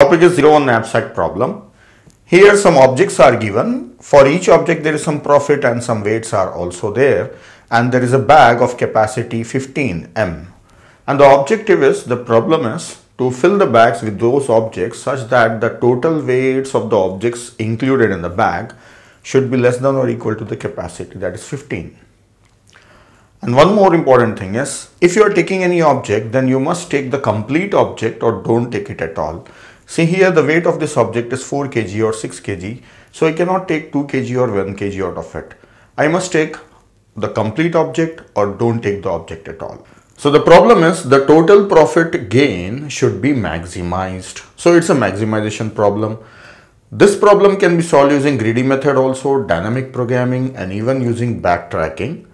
Topic is 0 on knapsack problem. Here some objects are given. For each object there is some profit and some weights are also there, and there is a bag of capacity 15 m, and the objective is, the problem is to fill the bags with those objects such that the total weights of the objects included in the bag should be less than or equal to the capacity, that is 15. And one more important thing is, if you are taking any object, then you must take the complete object or don't take it at all. See here, the weight of this object is 4 kg or 6 kg. So I cannot take 2 kg or 1 kg out of it. I must take the complete object or don't take the object at all. So the problem is, the total profit gain should be maximized. So it's a maximization problem. This problem can be solved using greedy method also, dynamic programming, and even using backtracking.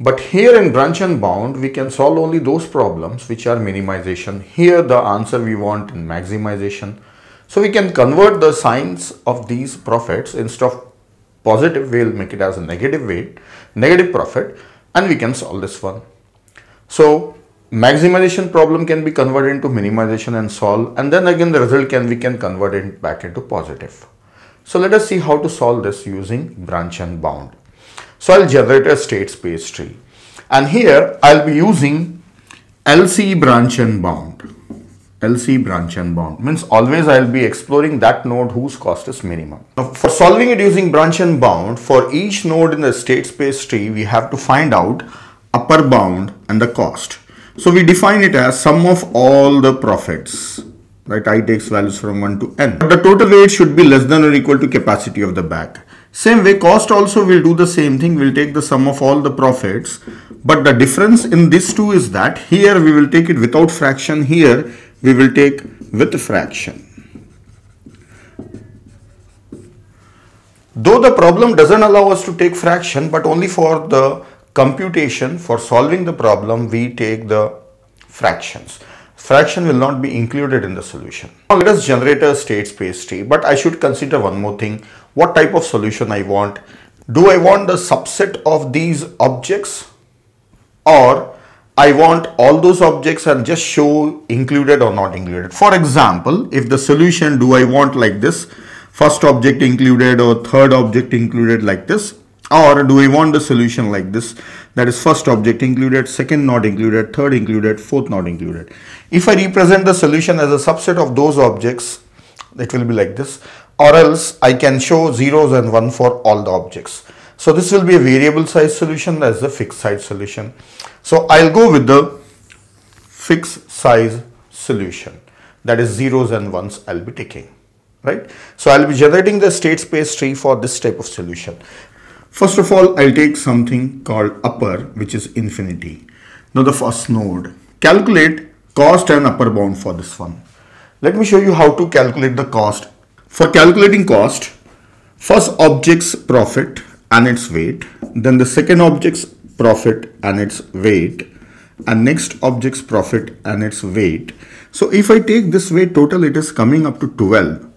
But here in branch and bound, we can solve only those problems which are minimization. Here the answer we want in maximization. So we can convert the signs of these profits. Instead of positive, we'll make it as a negative weight, negative profit, and we can solve this one. So maximization problem can be converted into minimization and solve, and then again the result we can convert it back into positive. So let us see how to solve this using branch and bound. So I'll generate a state space tree, and here I'll be using LC branch and bound. LC branch and bound means always I'll be exploring that node whose cost is minimum. Now, for solving it using branch and bound, for each node in the state space tree, we have to find out upper bound and the cost. So we define it as sum of all the profits, right? I takes values from 1 to n. But the total weight should be less than or equal to capacity of the bag. Same way, cost also will do the same thing. We'll take the sum of all the profits, but the difference in these two is that here we will take it without fraction, here we will take with fraction. Though the problem doesn't allow us to take fraction, but only for the computation, for solving the problem, we take the fractions. Fraction will not be included in the solution. Now let us generate a state space tree, but I should consider one more thing. What type of solution I want? Do I want the subset of these objects, or I want all those objects and just show included or not included? For example, if the solution, do I want like this, first object included or third object included like this, or do I want the solution like this, that is first object included, second not included, third included, fourth not included? If I represent the solution as a subset of those objects, it will be like this, or else I can show zeros and one for all the objects. So this will be a variable size solution as the fixed size solution. So I'll go with the fixed size solution, that is zeros and ones I'll be taking, right? So I'll be generating the state space tree for this type of solution. First of all, I'll take something called upper, which is infinity. Now the first node, calculate cost and upper bound for this one. Let me show you how to calculate the cost. For calculating cost, first object's profit and its weight, then the second object's profit and its weight, and next object's profit and its weight. So if I take this weight total, it is coming up to 12.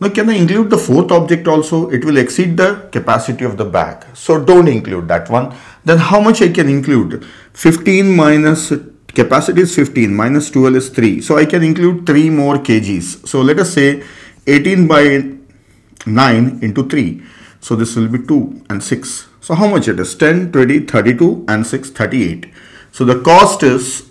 Now, can I include the fourth object also? It will exceed the capacity of the bag. So don't include that one. Then how much I can include? 15 minus capacity is 15 minus 12 is 3. So I can include 3 more kgs. So let us say 18 by 9 into 3. So this will be 2 and 6. So how much it is? 10, 20, 32 and 6, 38. So the cost is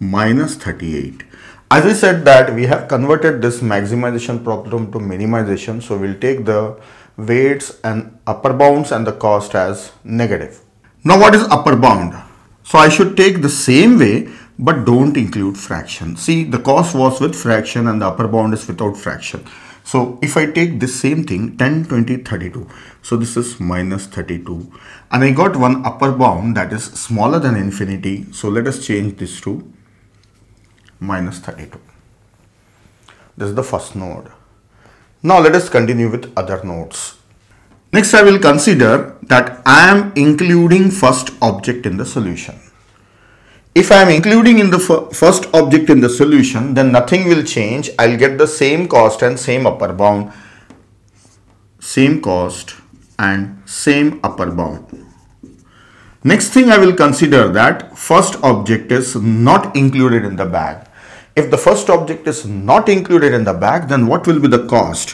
minus 38. As I said that we have converted this maximization problem to minimization, so we'll take the weights and upper bounds and the cost as negative. Now what is upper bound? So I should take the same way, but don't include fraction. See, the cost was with fraction and the upper bound is without fraction. So if I take this same thing, 10, 20, 32. So this is minus 32. And I got one upper bound that is smaller than infinity. So let us change this to minus 32. This is the first node. Now let us continue with other nodes. Next, I will consider that I am including first object in the solution. If I am including in the first object in the solution, then nothing will change. I'll get the same cost and same upper bound. Same cost and same upper bound. Next thing I will consider that first object is not included in the bag. If the first object is not included in the bag, then what will be the cost?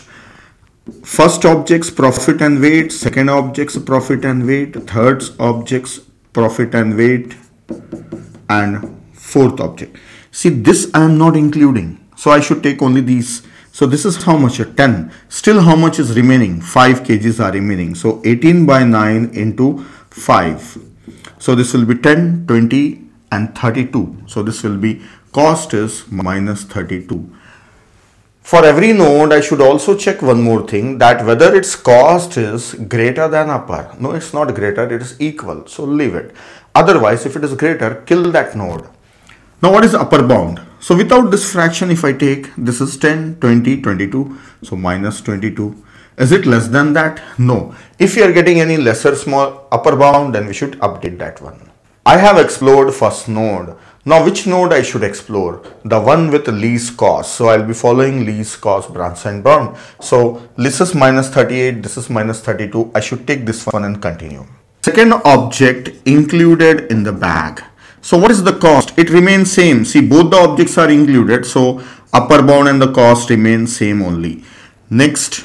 First object's profit and weight, second object's profit and weight, third object's profit and weight, and fourth object. See, this I am not including, so I should take only these. So this is how much? 10. Still how much is remaining? 5 kgs are remaining. So 18 by 9 into 5. So this will be 10, 20 and 32. So this will be cost is minus 32. For every node, I should also check one more thing, that whether its cost is greater than upper. No, it's not greater, it is equal. So leave it. Otherwise, if it is greater, kill that node. Now what is upper bound? So without this fraction, if I take, this is 10, 20, 22, so minus 22. Is it less than that? No. If you are getting any lesser small upper bound, then we should update that one. I have explored first node. Now which node I should explore? The one with least cost. So I'll be following least cost branch and bound. So this is minus 38, this is minus 32. I should take this one and continue. Second object included in the bag. So what is the cost? It remains same. See, both the objects are included. So upper bound and the cost remain same only. Next,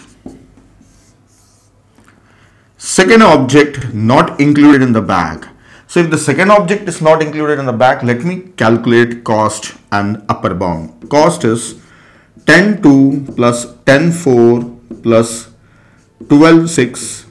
second object not included in the bag. So if the second object is not included in the bag, let me calculate cost and upper bound. Cost is 10.2 plus 10.4 plus 12.6.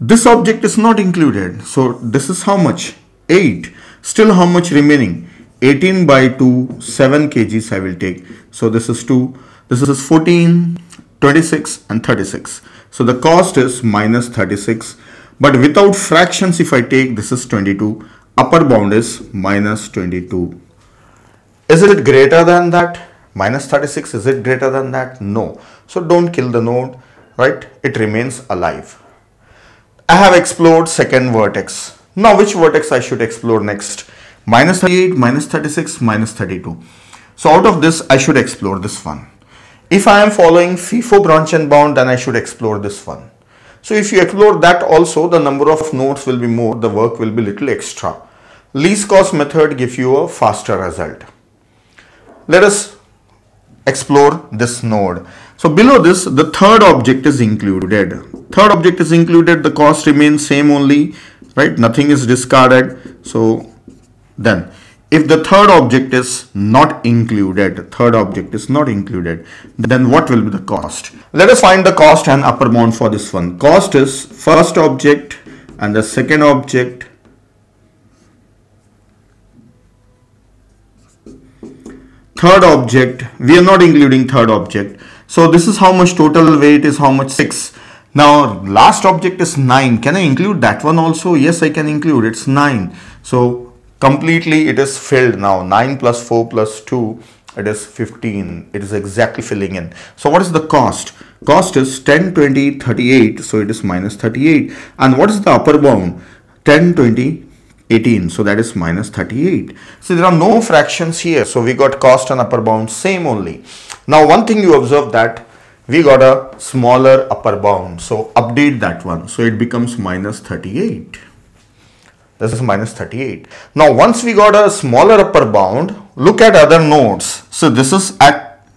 This object is not included. So this is how much? 8. Still how much remaining? 18 by 2, 7 kgs I will take. So this is 2, this is 14, 26 and 36. So the cost is minus 36. But without fractions, if I take, this is 22. Upper bound is minus 22. Is it greater than that? Minus 36, is it greater than that? No. So don't kill the node, right? It remains alive. I have explored second vertex. Now which vertex I should explore next? Minus 38, minus 36, minus 32. So out of this, I should explore this one. If I am following FIFO branch and bound, then I should explore this one. So if you explore that also, the number of nodes will be more, the work will be little extra. Least cost method gives you a faster result. Let us explore this node. So below this, the third object is included. Third object is included, the cost remains same only. Right, nothing is discarded. So then if the third object is not included, then what will be the cost? Let us find the cost and upper bound for this one. Cost is first object and the second object third object. We are not including third object. So this is how much total weight is how much? 6. Now, last object is 9. Can I include that one also? Yes, I can include. It's 9. So, completely it is filled now. 9 plus 4 plus 2, it is 15. It is exactly filling in. So, what is the cost? Cost is 10, 20, 38. So, it is minus 38. And what is the upper bound? 10, 20, 18. So, that is minus 38. So, there are no fractions here. So, we got cost and upper bound same only. Now, one thing you observe that we got a smaller upper bound. So update that one. So it becomes minus 38. This is minus 38. Now once we got a smaller upper bound, look at other nodes. So this is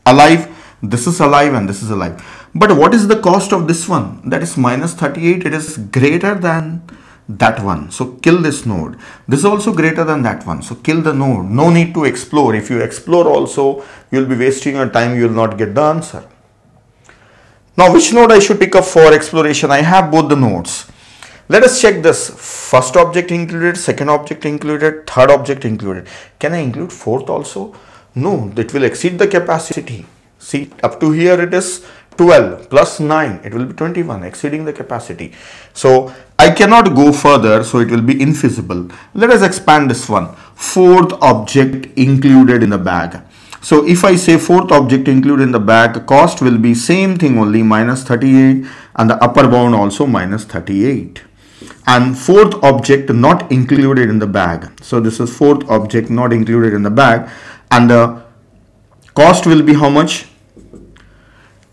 alive, this is alive and this is alive. But what is the cost of this one? That is minus 38. It is greater than that one. So kill this node. This is also greater than that one. So kill the node. No need to explore. If you explore also, you'll be wasting your time. You will not get the answer. Now, which node I should pick up for exploration? I have both the nodes. Let us check this. First object included, second object included, third object included. Can I include fourth also? No, it will exceed the capacity. See, up to here it is 12 plus 9. It will be 21, exceeding the capacity. So, I cannot go further, so it will be infeasible. Let us expand this one. Fourth object included in the bag. So if I say fourth object included in the bag, cost will be same thing only, minus 38, and the upper bound also minus 38. And fourth object not included in the bag. So this is fourth object not included in the bag, and the cost will be how much?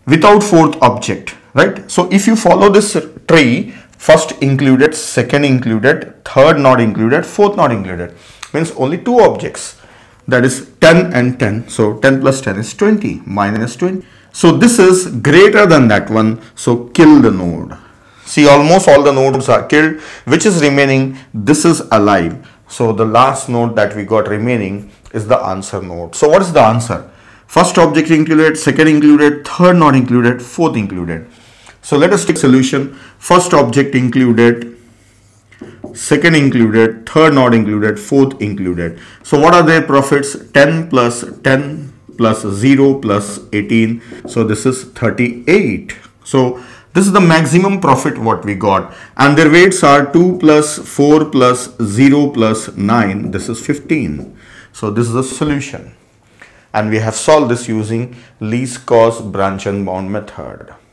Without fourth object, right? So if you follow this tree, first included, second included, third not included, fourth not included, means only two objects. that is 10 and 10. So 10 plus 10 is 20 minus 20. So this is greater than that one. So kill the node. See, almost all the nodes are killed. Which is remaining? This is alive. So the last node that we got remaining is the answer node. So what is the answer? First object included, second included, third not included, fourth included. So let us take solution. First object included, second included, third not included, fourth included. So what are their profits? 10 plus 10 plus 0 plus 18. So this is 38. So this is the maximum profit what we got, and their weights are 2 plus 4 plus 0 plus 9. This is 15. So this is the solution, and we have solved this using least cost branch and bound method.